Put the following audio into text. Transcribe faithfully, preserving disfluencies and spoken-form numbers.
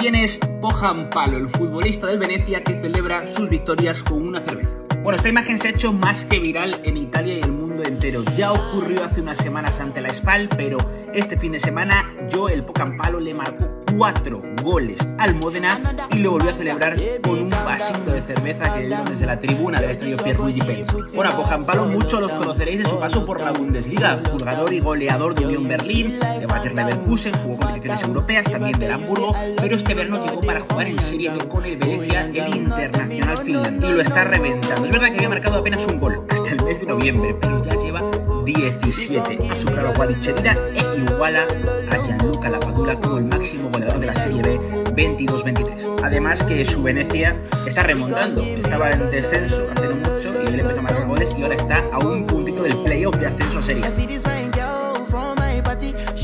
quién es Pohjanpalo, el futbolista del Venecia que celebra sus victorias con una cerveza. Bueno, esta imagen se ha hecho más que viral en Italia y el mundo entero. Ya ocurrió hace unas semanas ante la SPAL, pero este fin de semana Joel Pohjanpalo le marcó cuatro goles al Módena y lo volvió a celebrar con un vasito de cerveza que dio desde la tribuna del Estadio Pier Luigi Penzo. Bueno, a Pohjanpalo muchos los conoceréis de su paso por la Bundesliga, jugador y goleador de Unión Berlín, de Bayern Leverkusen, jugó competiciones europeas, también del Hamburgo, pero este verano llegó para jugar en Serie B con el Venecia, el Internacional Finland, y lo está reventando. Es verdad que había marcado apenas un gol hasta el mes de noviembre, pero ya lleva diecisiete. Ha superado a Guadicherina e iguala a Gianluca Lapadula como el máximo goleador de la Serie B veintidós veintitrés. Además que su Venecia está remontando, estaba en descenso hace no mucho y él empezó a marcar goles y ahora está a un puntito del playoff de ascenso a Serie A.